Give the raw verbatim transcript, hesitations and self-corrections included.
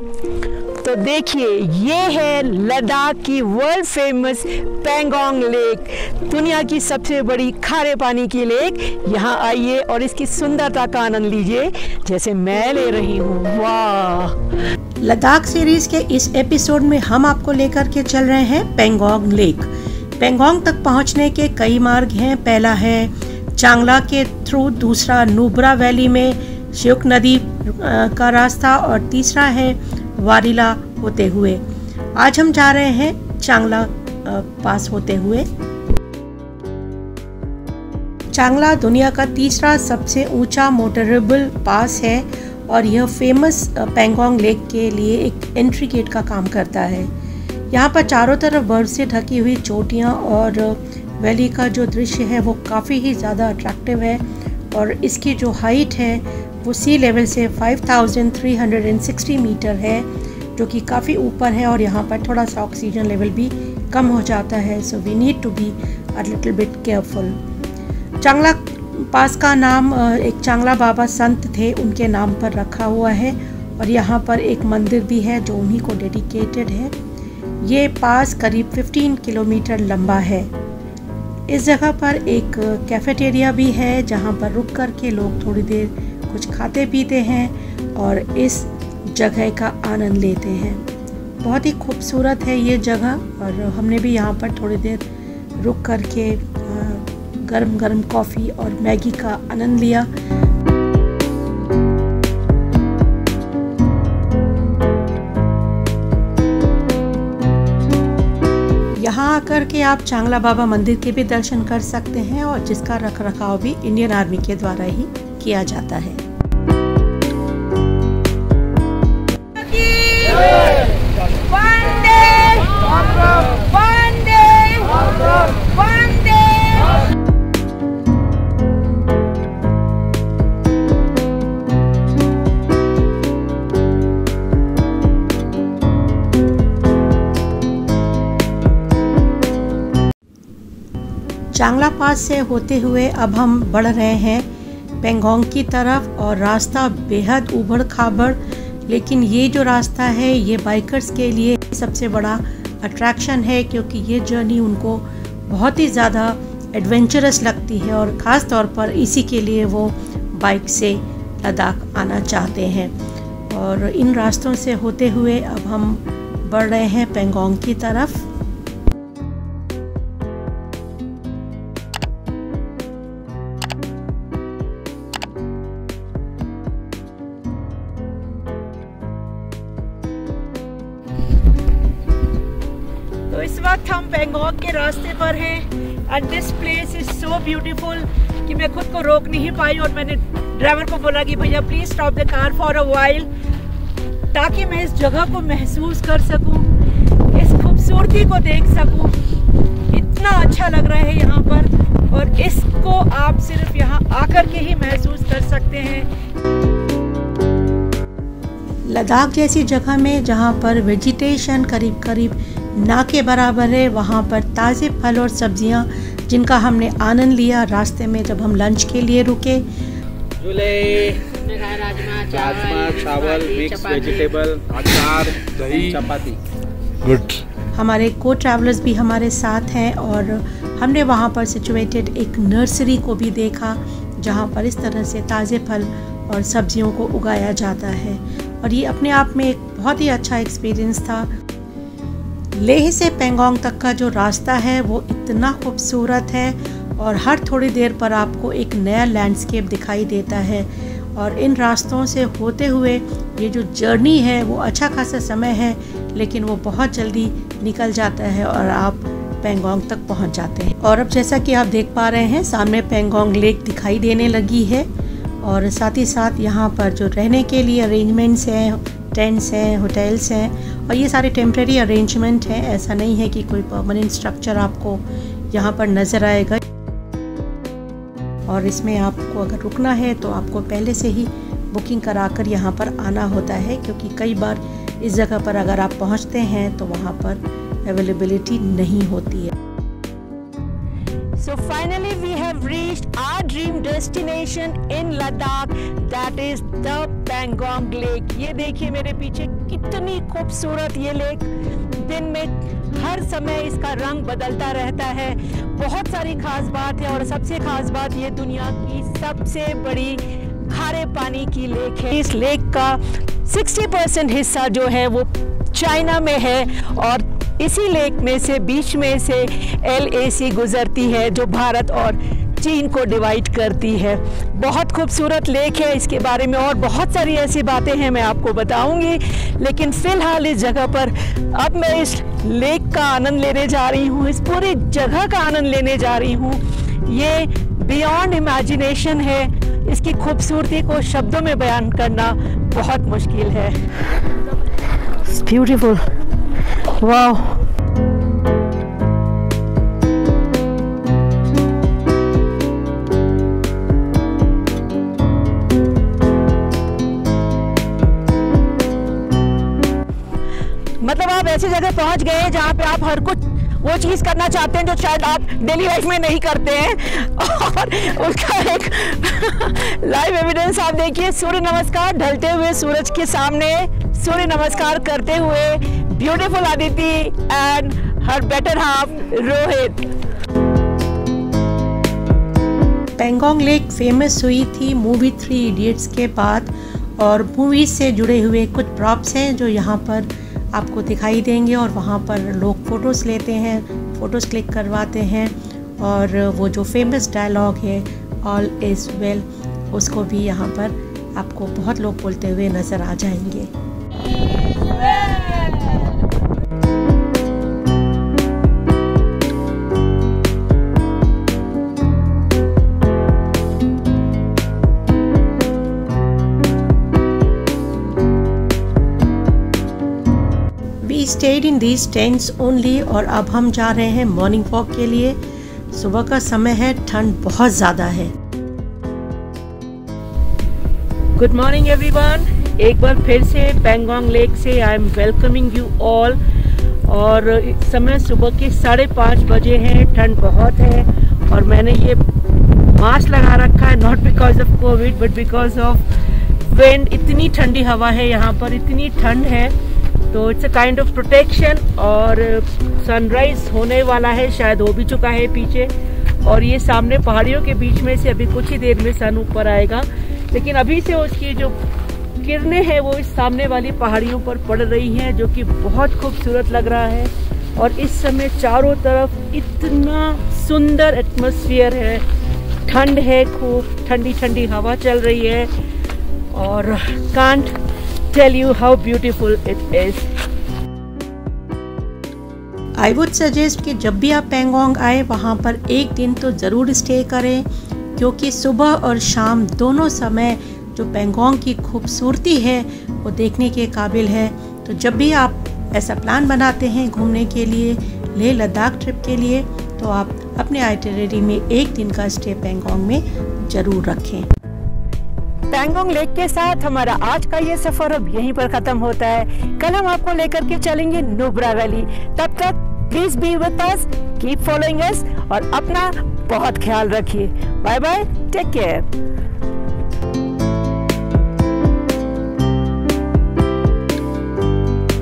तो देखिए, ये है लद्दाख की वर्ल्ड फेमस पैंगोंग लेक, दुनिया की सबसे बड़ी खारे पानी की लेक। यहाँ आइए और इसकी सुंदरता का आनंद लीजिए जैसे मैं ले रही हूँ। वाह! लद्दाख सीरीज के इस एपिसोड में हम आपको लेकर के चल रहे हैं पैंगोंग लेक। पैंगोंग तक पहुँचने के कई मार्ग हैं। पहला है चांगला के थ्रू, दूसरा नुब्रा वैली में श्योक नदी का रास्ता, और तीसरा है वारिला होते हुए। आज हम जा रहे हैं चांगला पास होते हुए। चांगला दुनिया का तीसरा सबसे ऊंचा मोटरेबल पास है और यह फेमस पैंगोंग लेक के लिए एक एंट्री गेट का काम करता है। यहाँ पर चारों तरफ बर्फ से ढकी हुई चोटियाँ और वैली का जो दृश्य है वो काफ़ी ही ज़्यादा अट्रैक्टिव है, और इसकी जो हाइट है वो सी लेवल से पाँच हज़ार तीन सौ साठ मीटर है, जो कि काफ़ी ऊपर है। और यहाँ पर थोड़ा सा ऑक्सीजन लेवल भी कम हो जाता है, so we need to be a little bit careful. Changla pass का नाम एक चांगला बाबा संत थे, उनके नाम पर रखा हुआ है, और यहाँ पर एक मंदिर भी है जो उन्हीं को डेडिकेटेड है। ये पास करीब पंद्रह किलोमीटर लंबा है। इस जगह पर एक कैफेटेरिया भी है जहाँ पर रुक कर के लोग थोड़ी देर कुछ खाते पीते हैं और इस जगह का आनंद लेते हैं। बहुत ही खूबसूरत है ये जगह, और हमने भी यहाँ पर थोड़ी देर रुक कर के गर्म गर्म कॉफ़ी और मैगी का आनंद लिया। यहाँ आकर के आप चांगला बाबा मंदिर के भी दर्शन कर सकते हैं, और जिसका रख रखाव भी इंडियन आर्मी के द्वारा ही किया जाता है। चांगला पास से होते हुए अब हम बढ़ रहे हैं पैंगोंग की तरफ, और रास्ता बेहद उबड़ खाबड़, लेकिन ये जो रास्ता है ये बाइकर्स के लिए सबसे बड़ा अट्रैक्शन है, क्योंकि ये जर्नी उनको बहुत ही ज़्यादा एडवेंचरस लगती है, और ख़ास तौर पर इसी के लिए वो बाइक से लद्दाख आना चाहते हैं। और इन रास्तों से होते हुए अब हम बढ़ रहे हैं पैंगोंग की तरफ। तो इस वक्त हम पैंगोंग के रास्ते पर हैं, and this place is so beautiful कि मैं खुद को रोक नहीं पाई, और मैंने ड्राइवर को बोला कि भैया please stop the car for a while, ताकि मैं इस जगह को महसूस कर सकूं, इस खूबसूरती को देख सकूं। इतना अच्छा लग रहा है यहाँ पर, और इसको आप सिर्फ यहाँ आकर के ही महसूस कर सकते हैं। लद्दाख जैसी जगह में जहाँ पर वेजिटेशन करीब करीब ना के बराबर है, वहाँ पर ताज़े फल और सब्जियाँ जिनका हमने आनंद लिया। रास्ते में जब हम लंच के लिए रुके, गुड, हमारे को ट्रैवलर्स भी हमारे साथ हैं, और हमने वहाँ पर सिचुएटेड एक नर्सरी को भी देखा जहाँ पर इस तरह से ताज़े फल और सब्जियों को उगाया जाता है, और ये अपने आप में एक बहुत ही अच्छा एक्सपीरियंस था। लेह से पैंगोंग तक का जो रास्ता है वो इतना खूबसूरत है, और हर थोड़ी देर पर आपको एक नया लैंडस्केप दिखाई देता है, और इन रास्तों से होते हुए ये जो जर्नी है वो अच्छा खासा समय है, लेकिन वो बहुत जल्दी निकल जाता है और आप पैंगोंग तक पहुंच जाते हैं। और अब जैसा कि आप देख पा रहे हैं, सामने पैंगोंग लेक दिखाई देने लगी है, और साथ ही साथ यहाँ पर जो रहने के लिए अरेंजमेंट्स हैं, टेंट्स हैं, होटल्स हैं, और ये सारे टेम्प्रेरी अरेंजमेंट हैं। ऐसा नहीं है कि कोई परमानेंट स्ट्रक्चर आपको यहाँ पर नज़र आएगा, और इसमें आपको अगर रुकना है तो आपको पहले से ही बुकिंग करा कर यहाँ पर आना होता है, क्योंकि कई बार इस जगह पर अगर आप पहुँचते हैं तो वहाँ पर अवेलेबिलिटी नहीं होती है। So finally we have reached our dream destination in Ladakh, that is the Pangong Lake. ये देखिए मेरे पीछे इतनी खूबसूरत ये लेक, दिन में हर समय इसका रंग बदलता रहता है। बहुत सारी खास बात है और सबसे खास बात ये दुनिया की सबसे बड़ी खारे पानी की लेक है। इस लेक का साठ परसेंट हिस्सा जो है वो चाइना में है और इसी लेक में से बीच में से एल ए सी गुजरती है जो भारत और चीन को डिवाइड करती है। बहुत खूबसूरत लेक है, इसके बारे में और बहुत सारी ऐसी बातें हैं मैं आपको बताऊंगी, लेकिन फ़िलहाल इस जगह पर अब मैं इस लेक का आनंद लेने जा रही हूँ, इस पूरी जगह का आनंद लेने जा रही हूँ। ये बियॉन्ड इमेजिनेशन है, इसकी खूबसूरती को शब्दों में बयान करना बहुत मुश्किल है। It's beautiful. Wow. मतलब आप ऐसी जगह पहुंच गए हैं जहाँ पे आप हर कुछ वो चीज़ करना चाहते हैं जो शायद आप डेली लाइफ में नहीं करते हैं, और उसका एक लाइव एविडेंस आप देखिए। सूर्य नमस्कार, ढलते हुए सूरज के सामने सूर्य नमस्कार करते हुए beautiful Aditi and her better half Rohit. Pangong lake famous हुई थी मूवी थ्री इडियट्स के बाद, और मूवी से जुड़े हुए कुछ प्रॉप्स हैं जो यहाँ पर आपको दिखाई देंगे, और वहाँ पर लोग फ़ोटोज़ लेते हैं, फ़ोटोज़ क्लिक करवाते हैं, और वो जो फेमस डायलॉग है ऑल इज़ वेल उसको भी यहाँ पर आपको बहुत लोग बोलते हुए नज़र आ जाएंगे। Stayed in these tents only, और अब हम जा रहे हैं मॉर्निंग वॉक के लिए। सुबह का समय है, ठंड बहुत ज़्यादा है। गुड मॉर्निंग एवरीवन, एक बार फिर से पेंगोंग लेक से I am welcoming you all. और समय सुबह के साढ़े पाँच बजे हैं, ठंड बहुत है, और मैंने ये मास्क लगा रखा है not because of Covid but because of wind. इतनी ठंडी हवा है यहाँ पर, इतनी ठंड है, तो it's a kind of protection. और सनराइज होने वाला है, शायद हो भी चुका है पीछे, और ये सामने पहाड़ियों के बीच में से अभी कुछ ही देर में सन ऊपर आएगा, लेकिन अभी से उसकी जो किरणें हैं वो इस सामने वाली पहाड़ियों पर पड़ रही हैं, जो कि बहुत खूबसूरत लग रहा है। और इस समय चारों तरफ इतना सुंदर एटमोसफियर है, ठंड है, खूब ठंडी ठंडी हवा चल रही है, और can't tell you how beautiful it is. I would suggest कि जब भी आप पेंगोंग आए वहाँ पर एक दिन तो ज़रूर स्टे करें, क्योंकि सुबह और शाम दोनों समय जो पेंगोंग की खूबसूरती है वो देखने के काबिल है। तो जब भी आप ऐसा प्लान बनाते हैं घूमने के लिए लेह लद्दाख ट्रिप के लिए, तो आप अपने आइटनरी में एक दिन का स्टे पेंगोंग में ज़रूर रखें। पेंगोंग लेक के साथ हमारा आज का ये सफर अब यहीं पर खत्म होता है। कल हम आपको लेकर के चलेंगे नुब्रा वैली। तब तक please be with us, keep following us, और अपना बहुत ख्याल रखिए। Bye bye, take care.